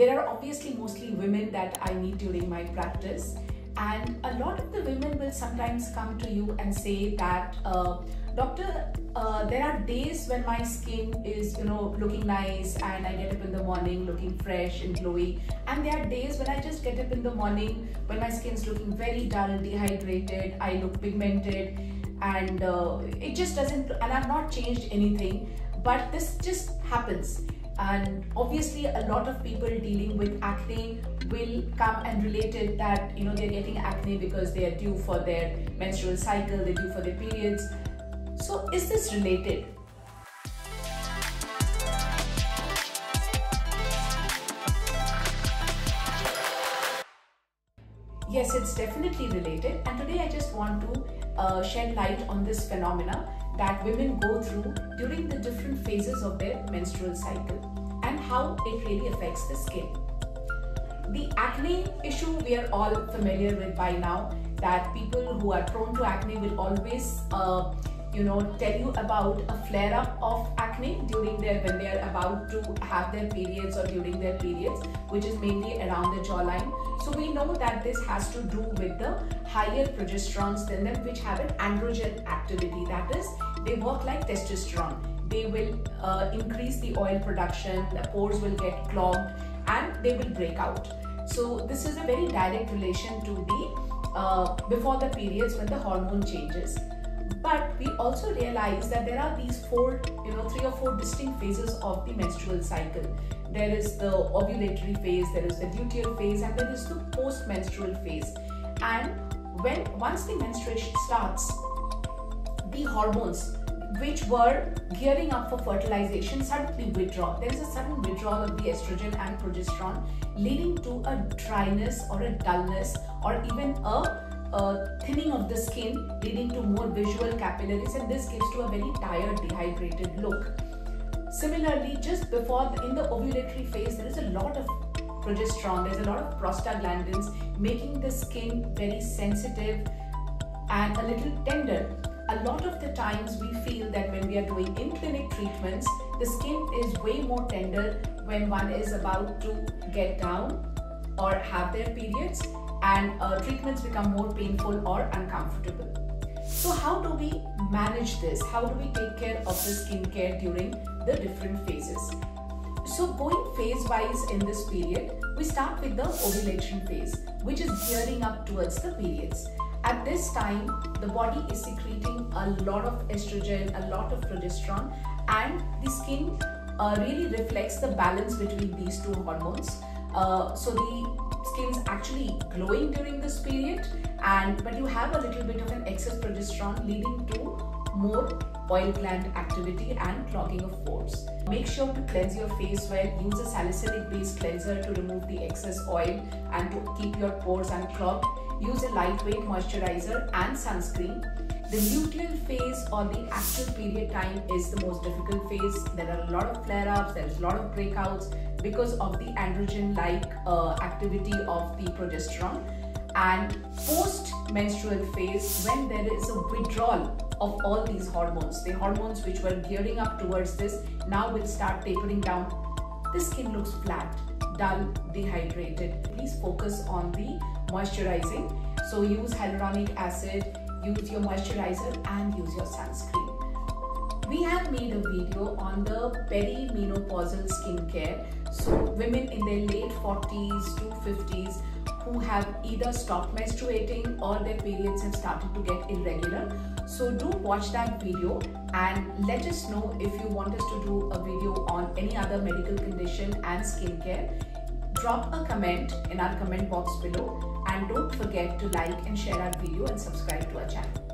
There are obviously mostly women that I meet during my practice, and a lot of the women will sometimes come to you and say that, Doctor, there are days when my skin is, looking nice and I get up in the morning looking fresh and glowy. And there are days when I just get up in the morning when my skin's looking very dull and dehydrated, I look pigmented and it just doesn't, and I've not changed anything, but this just happens. And obviously a lot of people dealing with acne will come and relate it that, they're getting acne because they are due for their menstrual cycle, they're due for their periods. So is this related? Yes, it's definitely related, and today I just want to shed light on this phenomena that women go through during the different phases of their menstrual cycle and how it really affects the skin. The acne issue we are all familiar with by now, that people who are prone to acne will always tell you about a flare-up of acne when they are about to have their periods or during their periods, which is mainly around the jawline. So we know that this has to do with the higher progesterones than them, which have an androgen activity. That is, they work like testosterone. They will increase the oil production, the pores will get clogged, and they will break out. So this is a very direct relation to the before the periods when the hormone changes. But we also realize that there are these three or four distinct phases of the menstrual cycle. There is the ovulatory phase, there is the luteal phase, and there is the post-menstrual phase. And once the menstruation starts, the hormones which were gearing up for fertilization suddenly withdraw. There is a sudden withdrawal of the estrogen and progesterone, leading to a dryness or a dullness or even a thinning of the skin, leading to more visual capillaries, and this gives to a very tired, dehydrated look. Similarly, just before in the ovulatory phase, there is a lot of progesterone, there's a lot of prostaglandins, making the skin very sensitive and a little tender. A lot of the times we feel that when we are doing in-clinic treatments, the skin is way more tender when one is about to get down or have their periods, and treatments become more painful or uncomfortable. So how do we manage this? How do we take care of the skincare during the different phases? So going phase-wise in this period, we start with the ovulation phase, which is gearing up towards the periods. At this time, the body is secreting a lot of estrogen, a lot of progesterone, and the skin really reflects the balance between these two hormones. So the skin's actually glowing during this period, but you have a little bit of an excess progesterone, leading to more oil gland activity and clogging of pores. Make sure to cleanse your face well. Use a salicylic based cleanser to remove the excess oil and to keep your pores unclogged. Use a lightweight moisturizer and sunscreen. The luteal phase or the actual period time is the most difficult phase. There are a lot of flare-ups, there is a lot of breakouts because of the androgen-like activity of the progesterone. And post-menstrual phase, when there is a withdrawal of all these hormones, the hormones which were gearing up towards this now will start tapering down. The skin looks flat, dull, dehydrated. Please focus on the moisturizing. So use hyaluronic acid, use your moisturizer, and use your sunscreen. We have made a video on the perimenopausal skincare. So women in their late 40s to 50s who have either stopped menstruating or their periods have started to get irregular. So do watch that video and let us know if you want us to do a video on any other medical condition and skincare. Drop a comment in our comment box below. And don't forget to like and share our video and subscribe to our channel.